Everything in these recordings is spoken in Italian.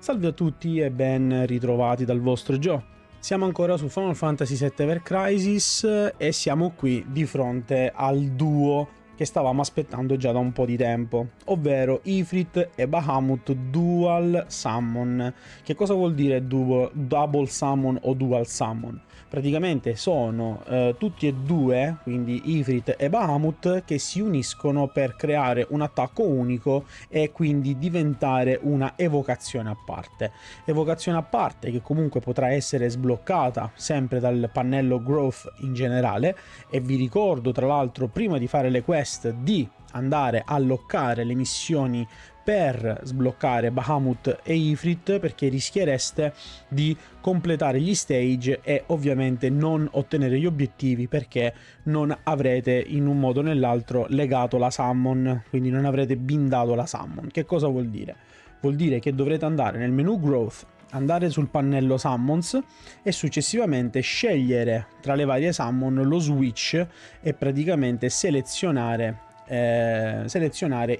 Salve a tutti e ben ritrovati dal vostro Gio. Siamo ancora su Final Fantasy VII Ever Crisis e siamo qui di fronte al duo che stavamo aspettando già da un po' di tempo, ovvero Ifrit e Bahamut Dual Summon. Che cosa vuol dire Double Summon o Dual Summon? Praticamente sono tutti e due, quindi Ifrit e Bahamut, che si uniscono per creare un attacco unico e quindi diventare una evocazione a parte. Evocazione a parte che comunque potrà essere sbloccata sempre dal pannello Growth in generale, e vi ricordo tra l'altro prima di fare le quest di andare a loccare le missioni per sbloccare Bahamut e Ifrit, perché rischiereste di completare gli stage e ovviamente non ottenere gli obiettivi perché non avrete in un modo o nell'altro legato la summon, quindi non avrete bindato la summon. Che cosa vuol dire? Vuol dire che dovrete andare nel menu Growth, andare sul pannello Summons e successivamente scegliere tra le varie Summon lo switch e praticamente selezionare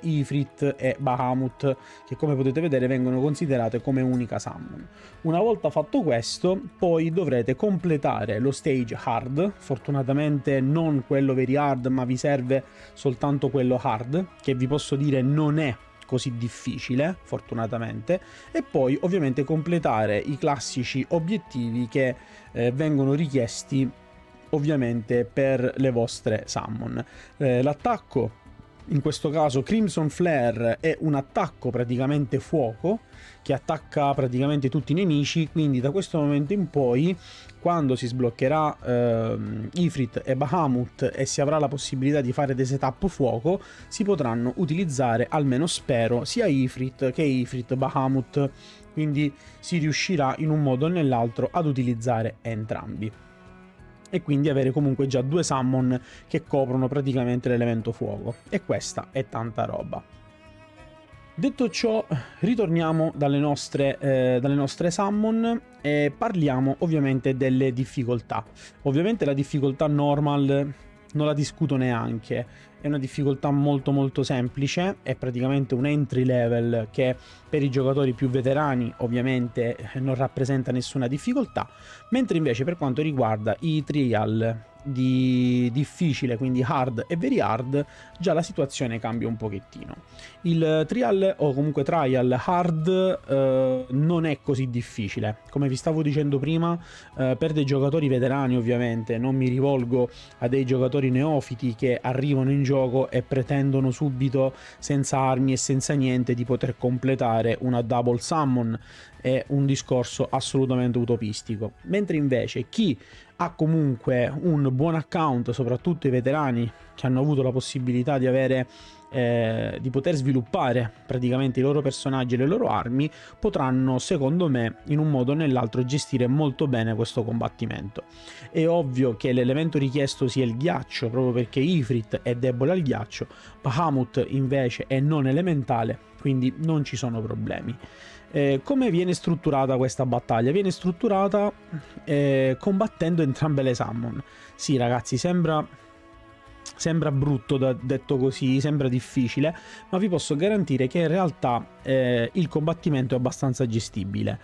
Ifrit e Bahamut, che come potete vedere vengono considerate come unica Summon. Una volta fatto questo poi dovrete completare lo stage hard, fortunatamente non quello very hard ma vi serve soltanto quello hard, che vi posso dire non è così difficile fortunatamente, e poi ovviamente completare i classici obiettivi che vengono richiesti ovviamente per le vostre summon. L'attacco in questo caso Crimson Flare è un attacco praticamente fuoco che attacca praticamente tutti i nemici, quindi da questo momento in poi quando si sbloccherà Ifrit e Bahamut e si avrà la possibilità di fare dei setup fuoco, si potranno utilizzare, almeno spero, sia Ifrit che Ifrit-Bahamut, quindi si riuscirà in un modo o nell'altro ad utilizzare entrambi e quindi avere comunque già due summon che coprono praticamente l'elemento fuoco, e questa è tanta roba. Detto ciò, ritorniamo dalle nostre summon e parliamo ovviamente delle difficoltà. Ovviamente la difficoltà normal non la discuto neanche, è una difficoltà molto semplice, è praticamente un entry level che per i giocatori più veterani ovviamente non rappresenta nessuna difficoltà, mentre invece per quanto riguarda i trial di difficile, quindi hard e very hard, già la situazione cambia un pochettino. Il trial o comunque trial hard non è così difficile, come vi stavo dicendo prima, per dei giocatori veterani ovviamente, non mi rivolgo a dei giocatori neofiti che arrivano in gioco e pretendono subito, senza armi e senza niente, di poter completare una double summon. È un discorso assolutamente utopistico, mentre invece chi ha comunque un buon account, soprattutto i veterani che hanno avuto la possibilità di avere di poter sviluppare praticamente i loro personaggi e le loro armi, potranno secondo me in un modo o nell'altro gestire molto bene questo combattimento. È ovvio che l'elemento richiesto sia il ghiaccio, proprio perché Ifrit è debole al ghiaccio, Bahamut invece è non elementale, quindi non ci sono problemi. Come viene strutturata questa battaglia? Viene strutturata combattendo entrambe le summon. Sì ragazzi, sembra brutto detto così, sembra difficile, ma vi posso garantire che in realtà il combattimento è abbastanza gestibile,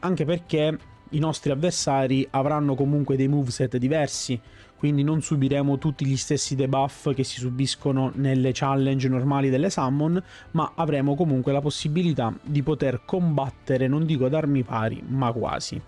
anche perché i nostri avversari avranno comunque dei moveset diversi, quindi non subiremo tutti gli stessi debuff che si subiscono nelle challenge normali delle summon, ma avremo comunque la possibilità di poter combattere, non dico ad armi pari, ma quasi.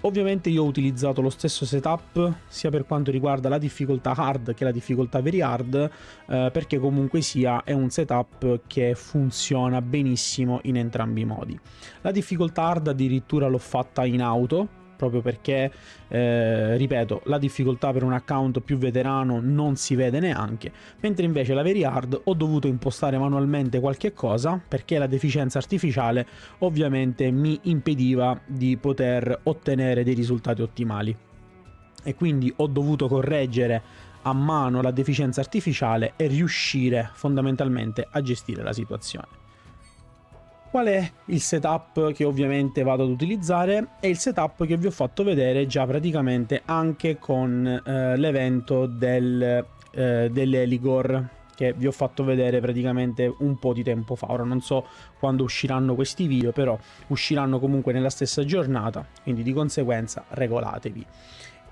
Ovviamente io ho utilizzato lo stesso setup sia per quanto riguarda la difficoltà hard che la difficoltà very hard, perché comunque sia è un setup che funziona benissimo in entrambi i modi. La difficoltà hard addirittura l'ho fatta in auto, proprio perché, ripeto, la difficoltà per un account più veterano non si vede neanche, mentre invece la very hard ho dovuto impostare manualmente qualche cosa perché la deficienza artificiale ovviamente mi impediva di poter ottenere dei risultati ottimali, e quindi ho dovuto correggere a mano la deficienza artificiale e riuscire fondamentalmente a gestire la situazione. Qual è il setup che ovviamente vado ad utilizzare? È il setup che vi ho fatto vedere già praticamente anche con l'evento dell'Eligor, che vi ho fatto vedere praticamente un po' di tempo fa. Ora non so quando usciranno questi video, però usciranno comunque nella stessa giornata, quindi di conseguenza regolatevi.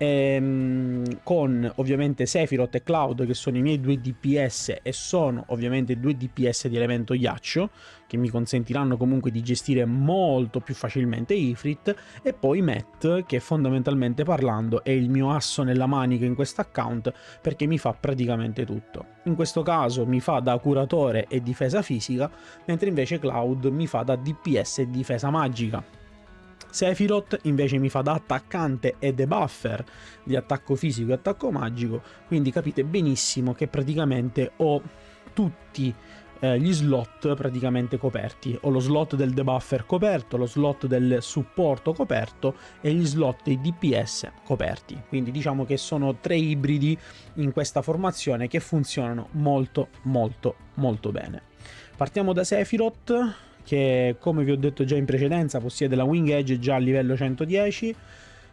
Con ovviamente Sephiroth e Cloud, che sono i miei 2 DPS e sono ovviamente 2 DPS di elemento ghiaccio, che mi consentiranno comunque di gestire molto più facilmente Ifrit, e poi Matt, che fondamentalmente parlando è il mio asso nella manica in questo account, perché mi fa praticamente tutto. In questo caso mi fa da curatore e difesa fisica, mentre invece Cloud mi fa da DPS e difesa magica. Sephiroth invece mi fa da attaccante e debuffer di attacco fisico e attacco magico, quindi capite benissimo che praticamente ho tutti gli slot praticamente coperti. Ho lo slot del debuffer coperto, lo slot del supporto coperto e gli slot dei DPS coperti, quindi diciamo che sono 3 ibridi in questa formazione che funzionano molto bene. Partiamo da Sephiroth, che come vi ho detto già in precedenza possiede la Wing Edge già a livello 110,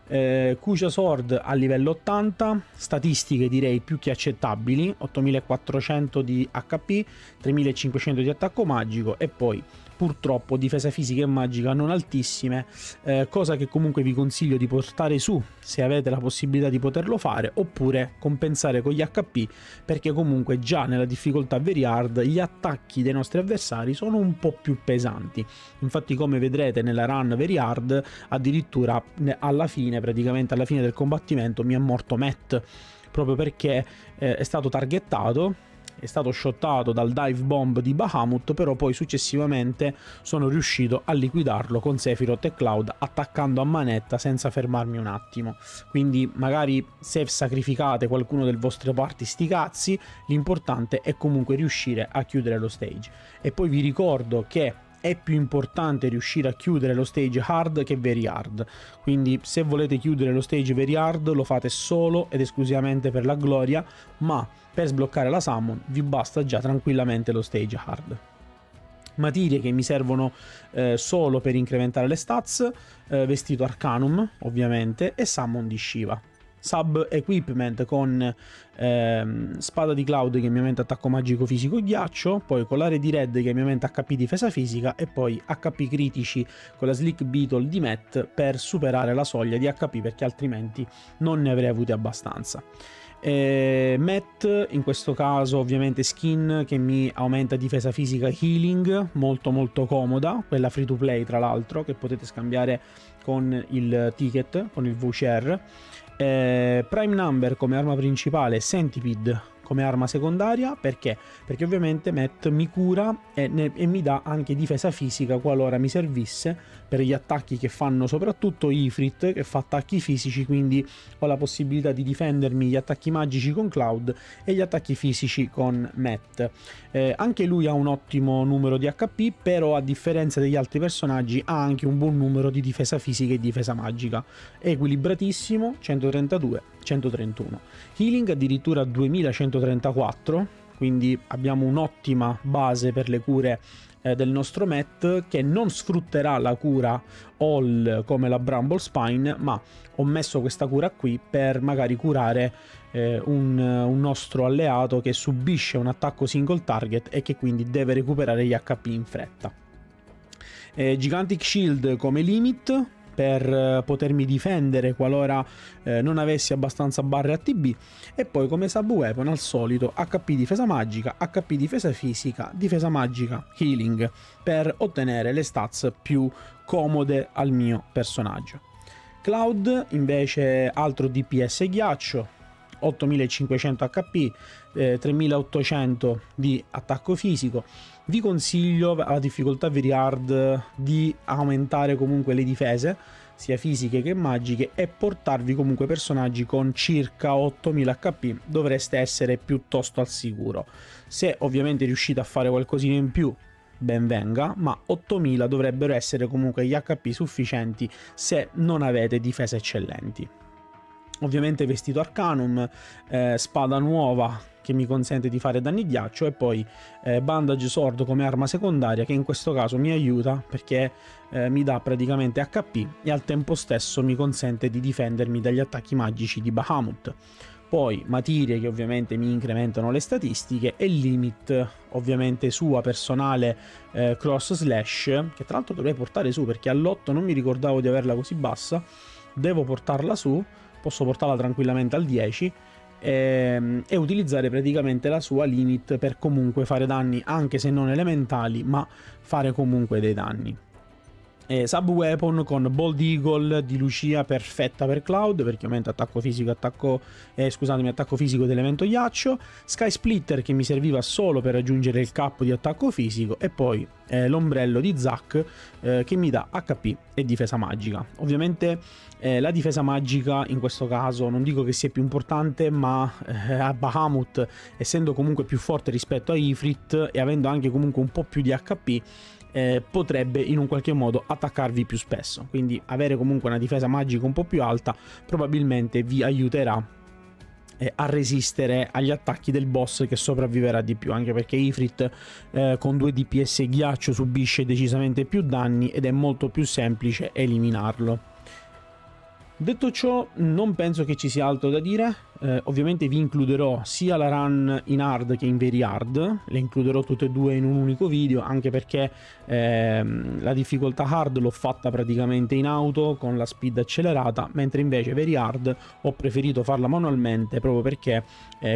Kuja Sword a livello 80, statistiche direi più che accettabili, 8400 di HP, 3500 di attacco magico e poi purtroppo difesa fisica e magica non altissime, cosa che comunque vi consiglio di portare su se avete la possibilità di poterlo fare, oppure compensare con gli HP, perché comunque già nella difficoltà very hard gli attacchi dei nostri avversari sono un po' più pesanti. Infatti come vedrete nella run very hard addirittura alla fine, praticamente alla fine del combattimento, mi è morto Matt, proprio perché è stato targettato, è stato shottato dal dive bomb di Bahamut, però poi successivamente sono riuscito a liquidarlo con Sephiroth e Cloud attaccando a manetta senza fermarmi un attimo. Quindi magari se sacrificate qualcuno del vostro party sti cazzi, l'importante è comunque riuscire a chiudere lo stage. E poi vi ricordo che è più importante riuscire a chiudere lo stage hard che very hard, quindi se volete chiudere lo stage very hard lo fate solo ed esclusivamente per la gloria, ma per sbloccare la summon vi basta già tranquillamente lo stage hard. Materie che mi servono solo per incrementare le stats, vestito arcanum ovviamente e summon di Shiva. Sub equipment con spada di Cloud che mi aumenta attacco magico fisico ghiaccio, poi collare di Red che mi aumenta HP difesa fisica e poi HP critici con la Slick Beetle di Matt per superare la soglia di HP, perché altrimenti non ne avrei avute abbastanza. Matt in questo caso ovviamente skin che mi aumenta difesa fisica healing, molto comoda, quella free to play tra l'altro, che potete scambiare con il ticket, con il voucher. Prime number come arma principale, Centipede come arma secondaria, perché? Perché ovviamente Matt mi cura e mi dà anche difesa fisica qualora mi servisse per gli attacchi che fanno soprattutto Ifrit, che fa attacchi fisici, quindi ho la possibilità di difendermi gli attacchi magici con Cloud e gli attacchi fisici con Matt. Anche lui ha un ottimo numero di HP, però a differenza degli altri personaggi ha anche un buon numero di difesa fisica e difesa magica, è equilibratissimo, 132 131, healing addirittura 2134, quindi abbiamo un'ottima base per le cure del nostro Matt, che non sfrutterà la cura all come la Bramble Spine, ma ho messo questa cura qui per magari curare un nostro alleato che subisce un attacco single target e che quindi deve recuperare gli HP in fretta. Gigantic Shield come limit per potermi difendere qualora non avessi abbastanza barre ATB, e poi come sub weapon al solito HP difesa magica, HP difesa fisica, difesa magica, healing, per ottenere le stats più comode al mio personaggio. Cloud invece altro DPS ghiaccio, 8500 HP, 3800 di attacco fisico. Vi consiglio alla difficoltà very hard di aumentare comunque le difese sia fisiche che magiche e portarvi comunque personaggi con circa 8000 HP, dovreste essere piuttosto al sicuro. Se ovviamente riuscite a fare qualcosina in più ben venga, ma 8000 dovrebbero essere comunque gli HP sufficienti se non avete difese eccellenti. Ovviamente vestito arcanum, spada nuova che mi consente di fare danni ghiaccio e poi bandage sword come arma secondaria, che in questo caso mi aiuta perché mi dà praticamente HP e al tempo stesso mi consente di difendermi dagli attacchi magici di Bahamut. poi materie che ovviamente mi incrementano le statistiche e limit ovviamente sua personale cross slash, che tra l'altro dovrei portare su perché all'8 non mi ricordavo di averla così bassa, devo portarla su, posso portarla tranquillamente al 10 e utilizzare praticamente la sua limit per comunque fare danni, anche se non elementali, ma fare comunque dei danni. Sub weapon con Bold Eagle di Lucia, perfetta per Cloud perché aumenta attacco fisico, attacco fisico ed elemento ghiaccio. Sky Splitter che mi serviva solo per raggiungere il capo di attacco fisico, e poi l'ombrello di Zack che mi dà HP e difesa magica. Ovviamente la difesa magica in questo caso non dico che sia più importante, ma a Bahamut, essendo comunque più forte rispetto a Ifrit e avendo anche comunque un po' più di HP, potrebbe in un qualche modo attaccarvi più spesso, quindi avere comunque una difesa magica un po' più alta probabilmente vi aiuterà a resistere agli attacchi del boss che sopravviverà di più, anche perché Ifrit con 2 DPS ghiaccio subisce decisamente più danni ed è molto più semplice eliminarlo. Detto ciò, non penso che ci sia altro da dire. Ovviamente vi includerò sia la run in hard che in very hard, le includerò tutte e due in un unico video, anche perché la difficoltà hard l'ho fatta praticamente in auto con la speed accelerata, mentre invece very hard ho preferito farla manualmente proprio perché,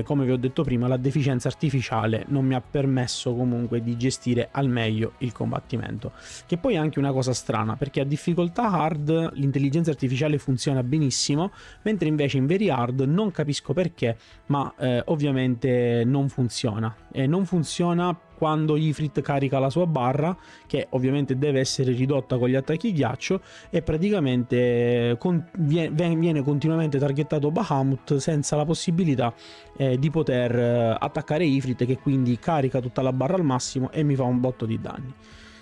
come vi ho detto prima, la deficienza artificiale non mi ha permesso comunque di gestire al meglio il combattimento, che poi è anche una cosa strana perché a difficoltà hard l'intelligenza artificiale funziona benissimo, mentre invece in very hard non capisco perché, ma ovviamente non funziona, e non funziona quando Ifrit carica la sua barra, che ovviamente deve essere ridotta con gli attacchi ghiaccio, e praticamente viene continuamente targettato Bahamut senza la possibilità di poter attaccare Ifrit, che quindi carica tutta la barra al massimo e mi fa un botto di danni.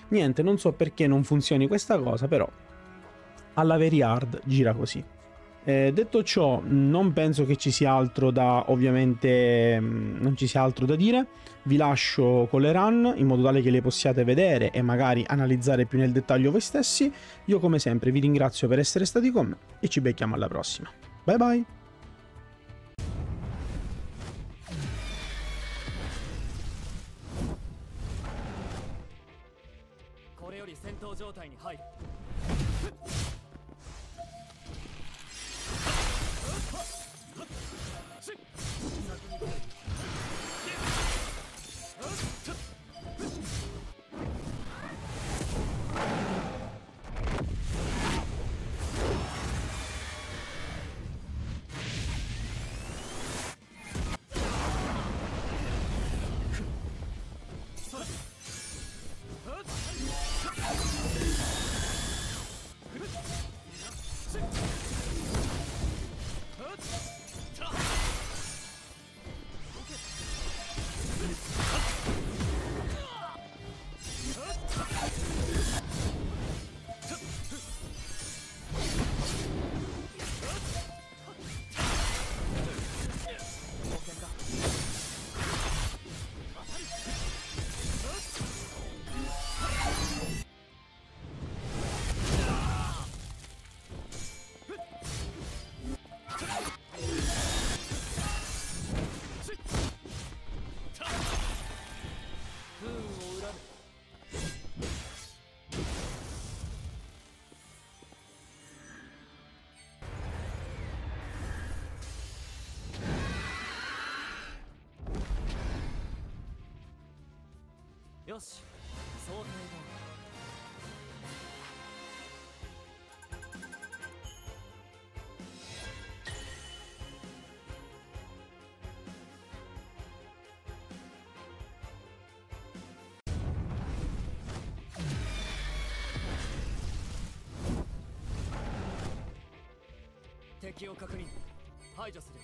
Niente, non so perché non funzioni questa cosa, però alla very hard gira così. Detto ciò, non penso che ci sia altro da, ovviamente non ci sia altro da dire. Vi lascio con le run in modo tale che le possiate vedere e magari analizzare più nel dettaglio voi stessi. Io come sempre vi ringrazio per essere stati con me e ci becchiamo alla prossima. Bye bye!敵を確認排除する。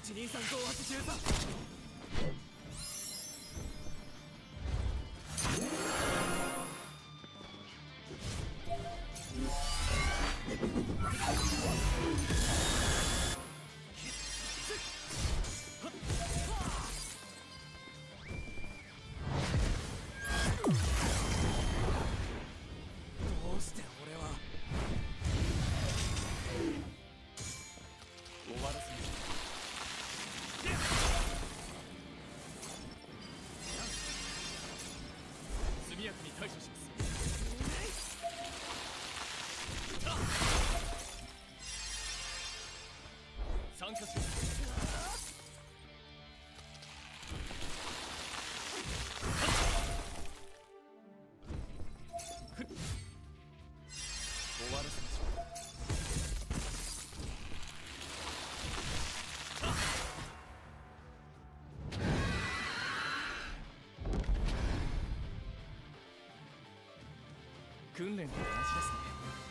訓練の話ですね。